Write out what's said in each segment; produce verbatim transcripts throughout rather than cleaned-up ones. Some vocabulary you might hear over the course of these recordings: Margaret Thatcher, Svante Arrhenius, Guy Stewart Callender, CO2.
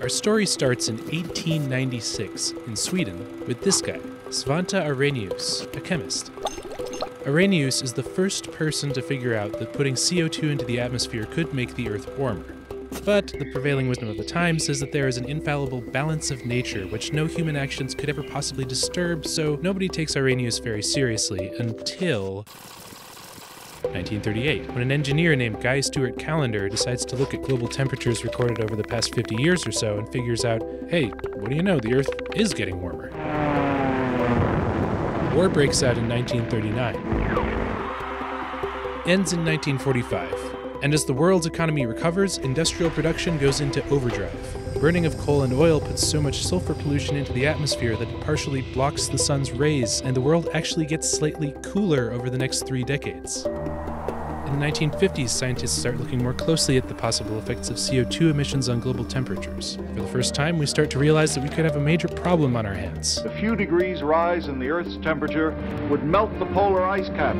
Our story starts in eighteen ninety-six in Sweden with this guy, Svante Arrhenius, a chemist. Arrhenius is the first person to figure out that putting C O two into the atmosphere could make the Earth warmer. But the prevailing wisdom of the time says that there is an infallible balance of nature which no human actions could ever possibly disturb, so nobody takes Arrhenius very seriously until nineteen thirty-eight, when an engineer named Guy Stewart Callender decides to look at global temperatures recorded over the past fifty years or so and figures out, hey, what do you know, the Earth is getting warmer. War breaks out in nineteen thirty-nine, ends in nineteen forty-five. And as the world's economy recovers, industrial production goes into overdrive. Burning of coal and oil puts so much sulfur pollution into the atmosphere that it partially blocks the sun's rays, and the world actually gets slightly cooler over the next three decades. In the nineteen fifties, scientists start looking more closely at the possible effects of C O two emissions on global temperatures. For the first time, we start to realize that we could have a major problem on our hands. A few degrees rise in the Earth's temperature would melt the polar ice caps.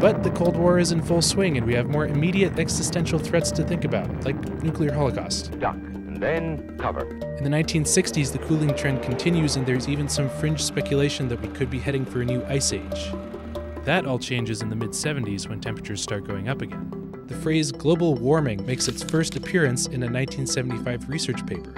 But the Cold War is in full swing, and we have more immediate existential threats to think about, like nuclear holocaust. Duck, and then cover. In the nineteen sixties, the cooling trend continues, and there's even some fringe speculation that we could be heading for a new ice age. That all changes in the mid seventies when temperatures start going up again. The phrase global warming makes its first appearance in a nineteen seventy-five research paper.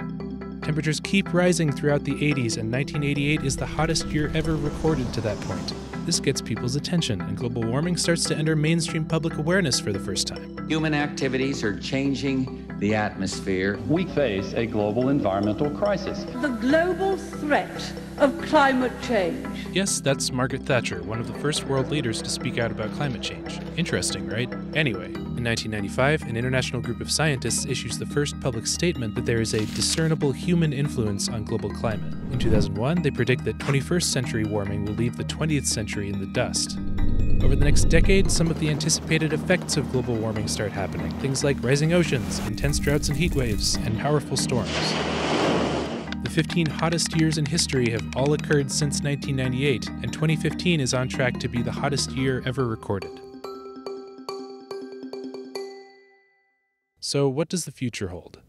Temperatures keep rising throughout the eighties, and nineteen eighty-eight is the hottest year ever recorded to that point. This gets people's attention, and global warming starts to enter mainstream public awareness for the first time. Human activities are changing the atmosphere. We face a global environmental crisis. The global threat of climate change. Yes, that's Margaret Thatcher, one of the first world leaders to speak out about climate change. Interesting, right? Anyway, in nineteen ninety-five, an international group of scientists issues the first public statement that there is a discernible human influence on global climate. In two thousand one, they predict that twenty-first century warming will leave the twentieth century in the dust. Over the next decade, some of the anticipated effects of global warming start happening. Things like rising oceans, intense droughts and heat waves, and powerful storms. The fifteen hottest years in history have all occurred since nineteen ninety-eight, and twenty fifteen is on track to be the hottest year ever recorded. So what does the future hold?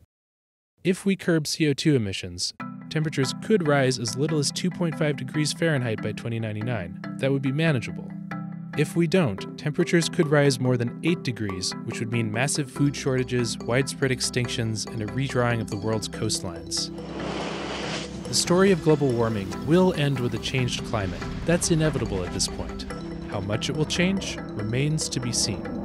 If we curb C O two emissions, temperatures could rise as little as two point five degrees Fahrenheit by twenty ninety-nine. That would be manageable. If we don't, temperatures could rise more than eight degrees, which would mean massive food shortages, widespread extinctions, and a redrawing of the world's coastlines. The story of global warming will end with a changed climate. That's inevitable at this point. How much it will change remains to be seen.